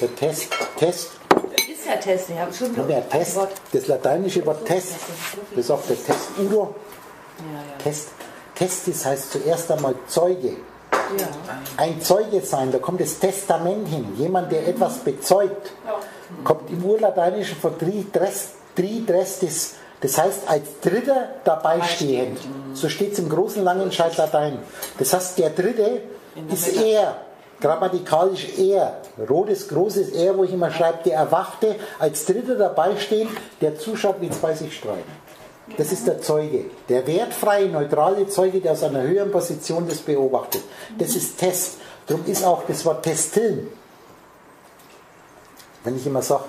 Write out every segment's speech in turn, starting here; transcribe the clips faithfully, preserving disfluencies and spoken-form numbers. Der Test, Test. Das ist ja Test, ich habe schon ja, der Test, Wort. Das lateinische Wort Test, das ist auch der Test Udo. Ja, ja. Test. Testis heißt zuerst einmal Zeuge. Ja. Ein Zeuge sein, da kommt das Testament hin. Jemand, der etwas bezeugt, kommt im Urlateinischen von Tridrestis, das heißt als Dritter dabei stehend. So steht es im großen langen Scheiß Latein. Das heißt, der Dritte ist er. Grammatikalisch er, rotes, großes er, wo ich immer schreibe, der Erwachte, als Dritter dabei stehen, der zuschaut, wie zwei sich streiten. Das ist der Zeuge, der wertfreie, neutrale Zeuge, der aus einer höheren Position das beobachtet. Das ist Test. Darum ist auch das Wort Testillen. Wenn ich immer sage,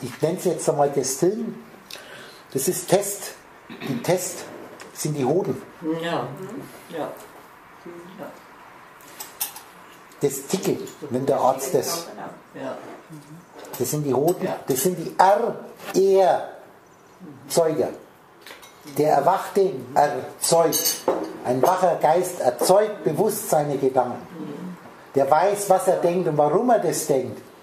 ich nenne es jetzt einmal Testillen, das ist Test. Die Test sind die Hoden. Ja, ja. Das Tickel nennt der Arzt das. Das sind die Hoden, das sind die Er-Erzeuger. Der Erwachte erzeugt. Ein wacher Geist erzeugt bewusst seine Gedanken. Der weiß, was er denkt und warum er das denkt.